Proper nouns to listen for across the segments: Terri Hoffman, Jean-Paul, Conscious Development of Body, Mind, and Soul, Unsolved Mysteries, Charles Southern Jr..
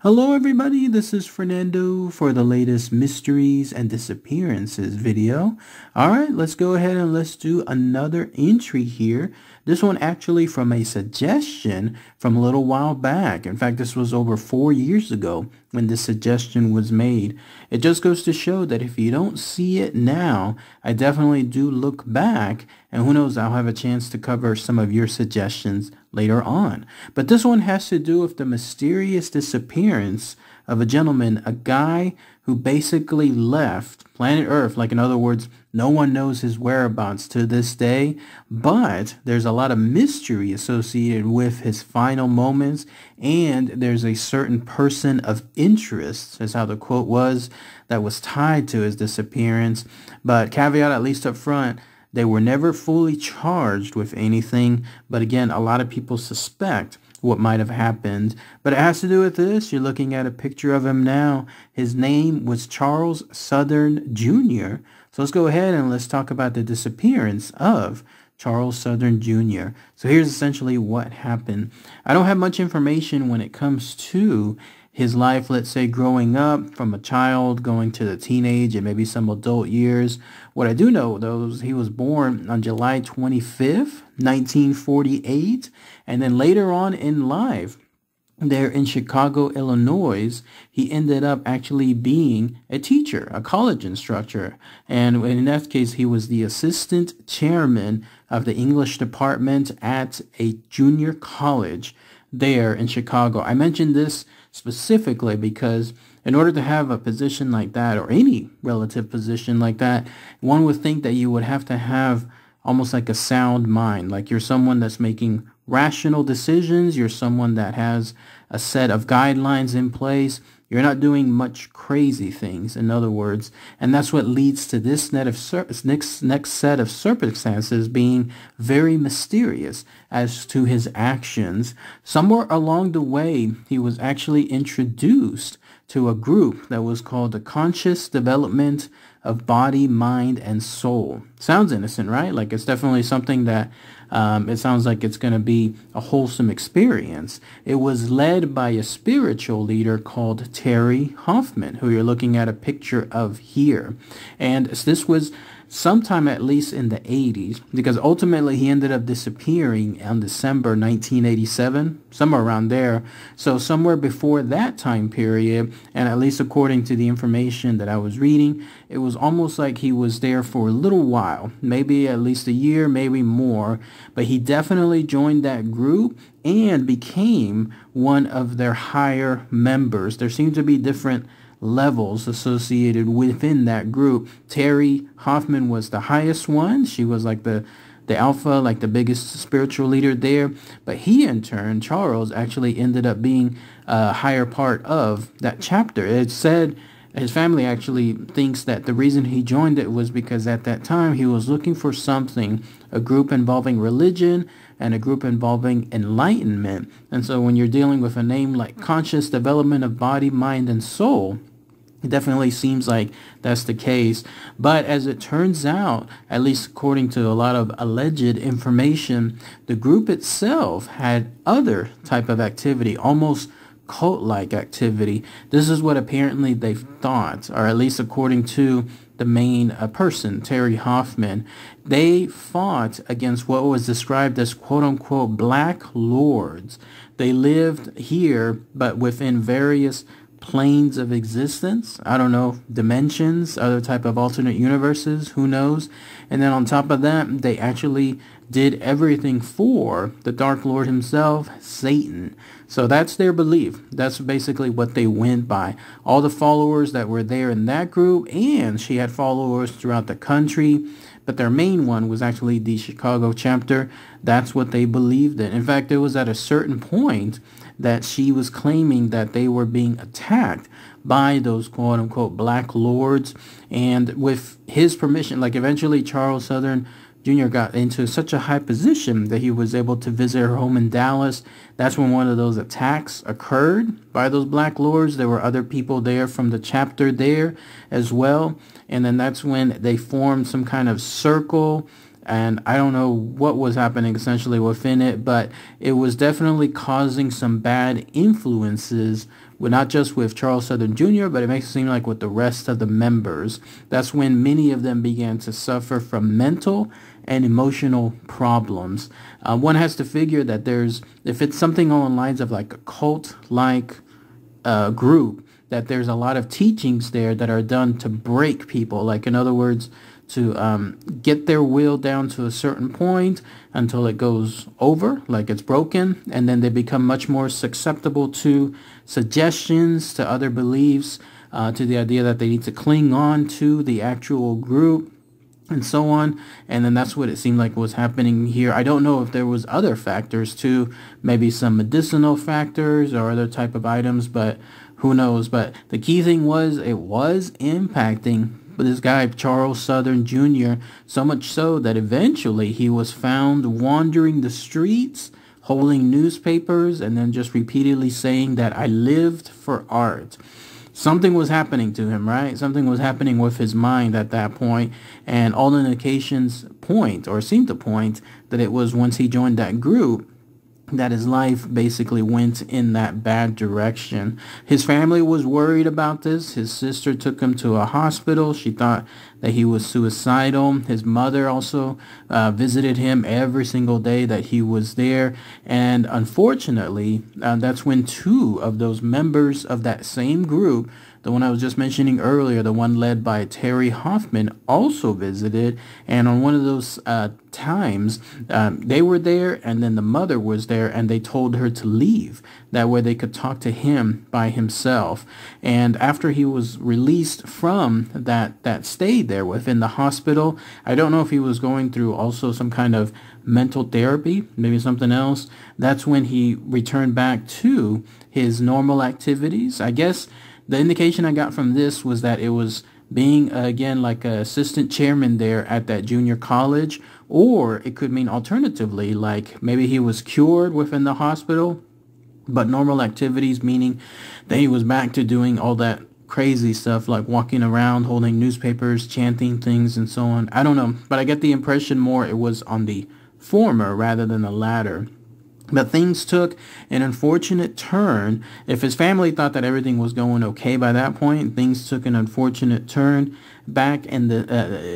Hello everybody, this is Fernando for the latest Mysteries and Disappearances video. Alright, let's go ahead and let's do another entry here. This one actually from a suggestion from a little while back. In fact, this was over 4 years ago when this suggestion was made. It just goes to show that if you don't see it now, I definitely do look back, and who knows, I'll have a chance to cover some of your suggestions later on. But this one has to do with the mysterious disappearance of a gentleman, a guy who basically left planet Earth. Like, in other words, no one knows his whereabouts to this day, but there's a lot of mystery associated with his final moments, and there's a certain person of interest, is how the quote was, that was tied to his disappearance. But caveat, at least up front, they were never fully charged with anything, but again, a lot of people suspect what might have happened. But it has to do with this. You're looking at a picture of him now. His name was Charles Southern Jr. So let's go ahead and let's talk about the disappearance of Charles Southern Jr. So here's essentially what happened. I don't have much information when it comes to his life, let's say growing up from a child, going to the teenage and maybe some adult years. What I do know though is he was born on July 25th, 1948, and then later on in life, there in Chicago, Illinois, he ended up actually being a teacher, a college instructor, and in that case, he was the assistant chairman of the English department at a junior college there in Chicago. I mentioned this specifically because in order to have a position like that, or any relative position like that, one would think that you would have to have almost like a sound mind, like you're someone that's making rational decisions, you're someone that has a set of guidelines in place, you're not doing much crazy things, in other words. And that's what leads to this next set of circumstances being very mysterious as to his actions. Somewhere along the way, he was actually introduced to a group that was called the Conscious Development of Body, Mind, and Soul. Sounds innocent, right? Like, it's definitely something that it sounds like it's going to be a wholesome experience. It was led by a spiritual leader called Terri Hoffman, who you're looking at a picture of here. And this was sometime at least in the 80s, because ultimately he ended up disappearing on December 1987, somewhere around there. So somewhere before that time period, and at least according to the information that I was reading, it was almost like he was there for a little while, maybe at least a year, maybe more, but he definitely joined that group and became one of their higher members. There seemed to be different levels associated within that group. Terri Hoffman was the highest one. She was like the alpha, like the biggest spiritual leader there. But he, in turn, Charles, actually ended up being a higher part of that chapter. It said his family actually thinks that the reason he joined it was because at that time he was looking for something, a group involving religion and a group involving enlightenment. And so when you're dealing with a name like Conscious Development of Body, Mind, and Soul, it definitely seems like that's the case. But as it turns out, at least according to a lot of alleged information, the group itself had other type of activity, almost cult-like activity. This is what apparently they thought, or at least according to the main person, Terri Hoffman. They fought against what was described as quote-unquote black lords. They lived here, but within various planes of existence, I don't know, dimensions, other type of alternate universes, who knows. And then on top of that, they actually did everything for the Dark Lord himself, Satan. So that's their belief. That's basically what they went by. All the followers that were there in that group, and she had followers throughout the country, but their main one was actually the Chicago chapter. That's what they believed in. In fact, it was at a certain point that she was claiming that they were being attacked by those quote-unquote black lords. And with his permission, like, eventually Charles Southern Jr. got into such a high position that he was able to visit her home in Dallas. That's when one of those attacks occurred by those black lords. There were other people there from the chapter there as well. And then that's when they formed some kind of circle and I don't know what was happening essentially within it, but it was definitely causing some bad influences, with not just with Charles Southern Jr., but it makes it seem like with the rest of the members. That's when many of them began to suffer from mental and emotional problems. One has to figure that there's, if it's something along the lines of like a cult-like group, that there's a lot of teachings there that are done to break people. Like, in other words, to get their will down to a certain point until it goes over, like it's broken, and then they become much more susceptible to suggestions, to other beliefs, to the idea that they need to cling on to the actual group, and so on. And then that's what it seemed like was happening here. I don't know if there was other factors too, maybe some medicinal factors or other type of items, but who knows. But the key thing was, it was impacting this guy Charles Southern Jr. so much so that eventually he was found wandering the streets, holding newspapers, and then just repeatedly saying that I lived for art. Something was happening to him, right? Something was happening with his mind at that point, and all indications point, or seem to point, that it was once he joined that group that his life basically went in that bad direction. His family was worried about this. His sister took him to a hospital. She thought that he was suicidal. His mother also visited him every single day that he was there. And unfortunately, that's when two of those members of that same group, the one I was just mentioning earlier, the one led by Terri Hoffman, also visited. And on one of those times, they were there, and then the mother was there, and they told her to leave. That way they could talk to him by himself. And after he was released from that stay there within the hospital, I don't know if he was going through also some kind of mental therapy, maybe something else. That's when he returned back to his normal activities. I guess the indication I got from this was that it was being, again, like an assistant chairman there at that junior college, or it could mean alternatively, like maybe he was cured within the hospital, but normal activities, meaning that he was back to doing all that crazy stuff, like walking around, holding newspapers, chanting things, and so on. I don't know, but I get the impression more it was on the former rather than the latter. But things took an unfortunate turn. If his family thought that everything was going okay by that point, things took an unfortunate turn back in the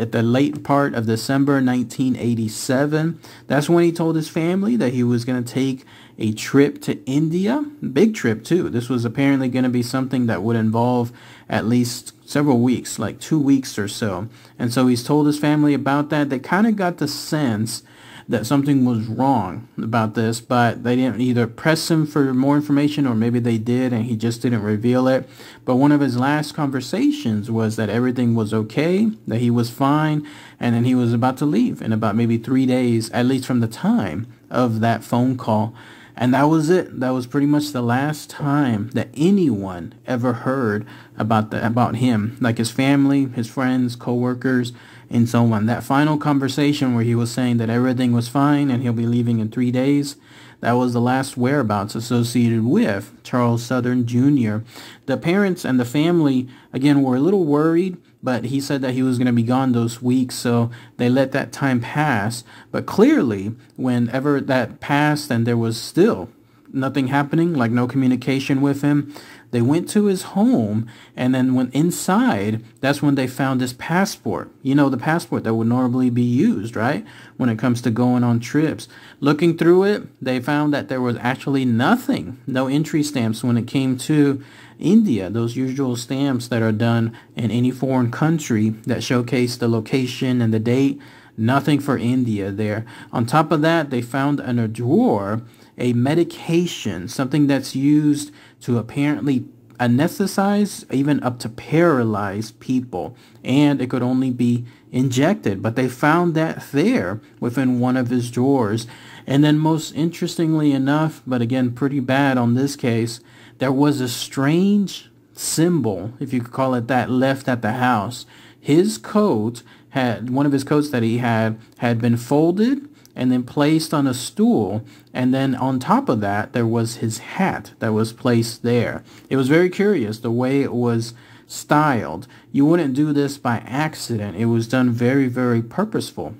at the late part of December 1987. That's when he told his family that he was going to take a trip to India. Big trip, too. This was apparently going to be something that would involve at least several weeks, like 2 weeks or so. And so he's told his family about that. They kind of got the sense that something was wrong about this, but they didn't either press him for more information, or maybe they did and he just didn't reveal it. But one of his last conversations was that everything was okay, that he was fine, and then he was about to leave in about maybe 3 days, at least from the time of that phone call. And that was it. That was pretty much the last time that anyone ever heard about him, like his family, his friends, coworkers, and so on. That final conversation where he was saying that everything was fine and he'll be leaving in 3 days, that was the last whereabouts associated with Charles Southern Jr. The parents and the family, again, were a little worried, but he said that he was going to be gone those weeks, so they let that time pass. But clearly, whenever that passed and there was still nothing happening, like no communication with him, they went to his home, and then when inside, that's when they found his passport. You know, the passport that would normally be used, right, when it comes to going on trips. Looking through it, they found that there was actually nothing, no entry stamps when it came to India, those usual stamps that are done in any foreign country that showcase the location and the date. Nothing for India there. On top of that, they found in a drawer a medication, something that's used to apparently anesthetize, even up to paralyze people, and it could only be injected, but they found that there within one of his drawers. And then, most interestingly enough, but again pretty bad on this case, there was a strange symbol, if you could call it that, left at the house. His coat had, one of his coats that he had been folded and then placed on a stool, and then on top of that there was his hat that was placed there. It was very curious the way it was styled. You wouldn't do this by accident. It was done very, very purposeful.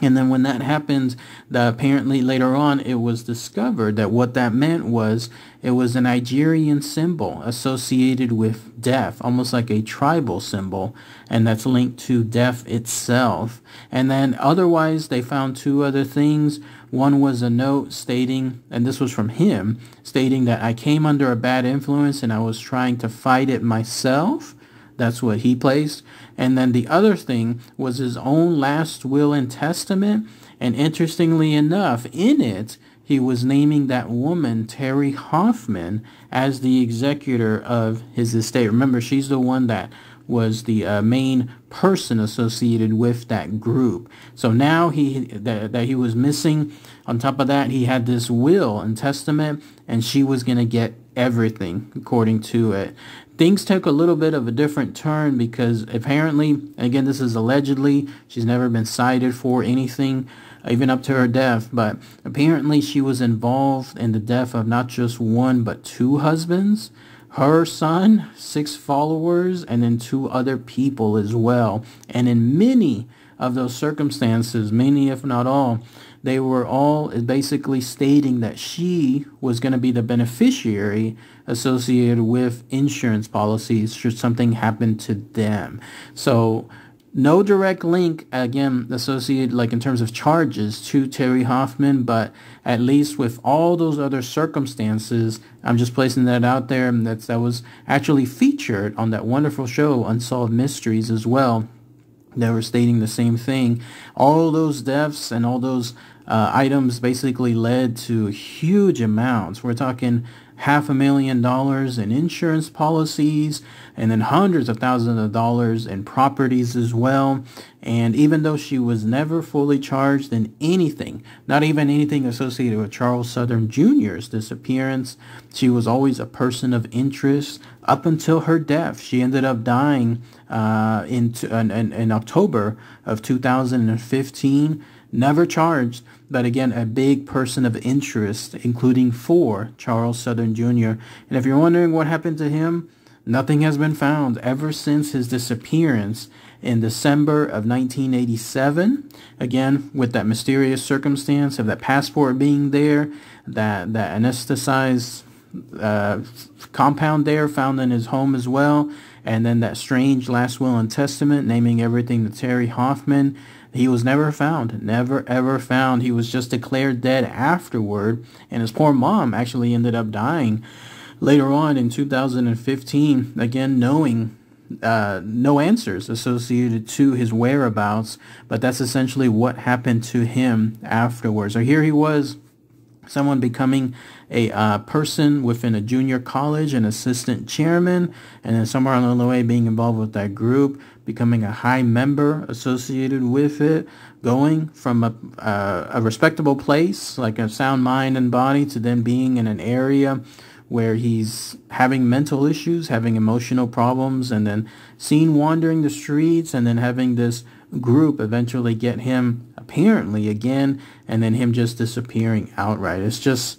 And then when that happens, apparently later on it was discovered that what that meant was it was a Nigerian symbol associated with death, almost like a tribal symbol, and that's linked to death itself. And then otherwise they found two other things. One was a note stating, and this was from him, stating that I came under a bad influence and I was trying to fight it myself. That's what he placed. And then the other thing was his own last will and testament. And interestingly enough, in it, he was naming that woman, Terri Hoffman, as the executor of his estate. Remember, she's the one that was the main person associated with that group. So now that he was missing, on top of that, he had this will and testament, and she was going to get everything according to it. Things took a little bit of a different turn because apparently, and again this is allegedly, she's never been cited for anything, even up to her death, but apparently she was involved in the death of not just one but two husbands, her son, 6 followers, and then 2 other people as well. And in many of those circumstances, many if not all, they were all basically stating that she was going to be the beneficiary associated with insurance policies should something happen to them. So no direct link, again, associated like in terms of charges to Terri Hoffman, but at least with all those other circumstances, I'm just placing that out there. And that was actually featured on that wonderful show, Unsolved Mysteries, as well. They were stating the same thing. All those deaths and all those items basically led to huge amounts. We're talking $500,000 in insurance policies, and then hundreds of thousands of dollars in properties as well. And even though she was never fully charged in anything, not even anything associated with Charles Southern Jr.'s disappearance, she was always a person of interest up until her death. She ended up dying in October of 2015, never charged, but again, a big person of interest, including for Charles Southern Jr. And if you're wondering what happened to him, nothing has been found ever since his disappearance in December of 1987. Again, with that mysterious circumstance of that passport being there, that anesthetized compound there found in his home as well, and then that strange last will and testament naming everything to Terri Hoffman. He was never found, never ever found. He was just declared dead afterward, and his poor mom actually ended up dying later on in 2015, again knowing no answers associated to his whereabouts, but that's essentially what happened to him afterwards. So here he was, someone becoming a person within a junior college, an assistant chairman, and then somewhere along the way being involved with that group, becoming a high member associated with it, going from a respectable place, like a sound mind and body, to then being in an area where he's having mental issues, having emotional problems, and then seen wandering the streets, and then having this group eventually get him apparently again, and then him just disappearing outright. It's just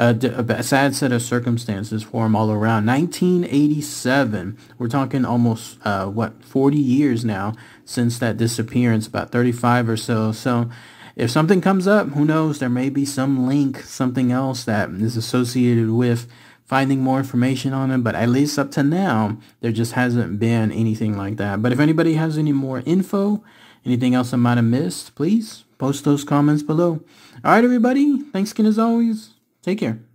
a sad set of circumstances for him all around. 1987, we're talking almost, 40 years now since that disappearance, about 35 or so. So if something comes up, who knows, there may be some link, something else that is associated with finding more information on him, but at least up to now, there just hasn't been anything like that. But if anybody has any more info, anything else I might have missed, please post those comments below. All right, everybody, thanks again as always. Take care.